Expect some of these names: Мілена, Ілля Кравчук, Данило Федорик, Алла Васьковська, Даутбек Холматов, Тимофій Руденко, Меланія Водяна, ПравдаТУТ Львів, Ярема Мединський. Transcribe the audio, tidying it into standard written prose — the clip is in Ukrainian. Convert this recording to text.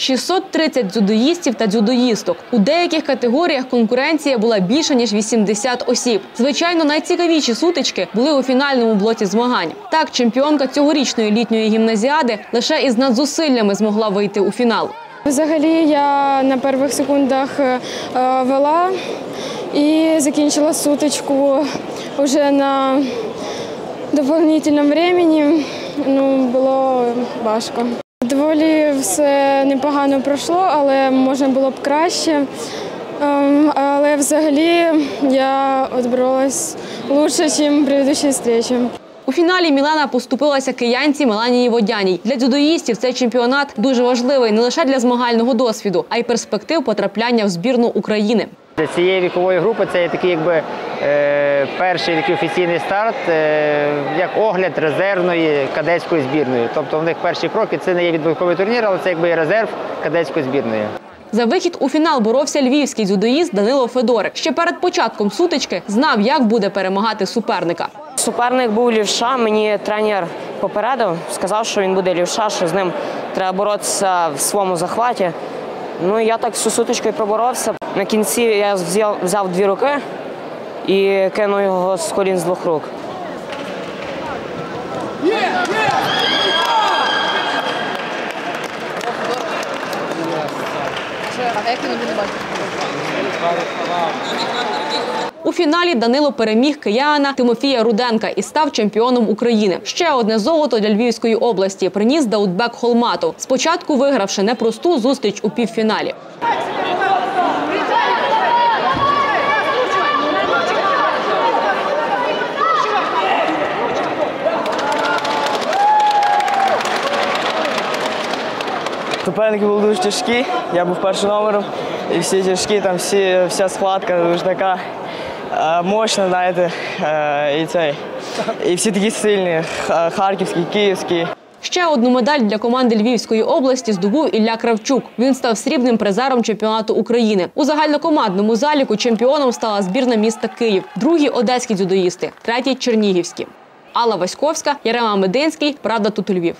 630 дзюдоїстів та дзюдоїсток. У деяких категоріях конкуренція була більша, ніж 80 осіб. Звичайно, найцікавіші сутички були у фінальному блоці змагань. Так, чемпіонка цьогорічної літньої гімназіади лише із надзусиллями змогла вийти у фінал. Взагалі, я на перших секундах вела і закінчила сутичку вже на доповнительному часі. Було важко. Доволі все непогано пройшло, але можна було б краще. Але взагалі я відборолась краще, ніж в попередній зустрічі. У фіналі Мілена поступилася киянці Меланії Водяній. Для дзюдоїстів цей чемпіонат дуже важливий не лише для змагального досвіду, а й перспектив потрапляння в збірну України. Для цієї вікової групи це такий перший офіційний старт, як огляд резервної кадетської збірної. Тобто в них перші кроки, це не є відбірковий турнір, але це є резерв кадетської збірної. За вихід у фінал боровся львівський дзюдоїст Данило Федорик. Ще перед початком сутички знав, як буде перемагати суперника. Суперник був лівша, мені тренер попередив, сказав, що він буде лівша, що з ним треба боротися в своєму захваті. Ну, я так всю сутичку і проборовся. На кінці я взяв дві руки і кинув його з колін з двох рук. У фіналі Данило переміг киянина Тимофія Руденка і став чемпіоном України. Ще одне золото для Львівської області приніс Даутбек Холматов, спочатку вигравши непросту зустріч у півфіналі. Суперники були дуже тяжкі, я був першим номером, і всі тяжкі, там вся схватка дуже така мощна, знаєте, і всі такі сильні, харківські, київські. Ще одну медаль для команди Львівської області здобув Ілля Кравчук. Він став срібним призером чемпіонату України. У загальнокомандному заліку чемпіоном стала збірна міста Київ, другі – одеські дзюдоїсти, треті – чернігівські. Алла Васьковська, Ярема Мединський, «Правда тут Львів».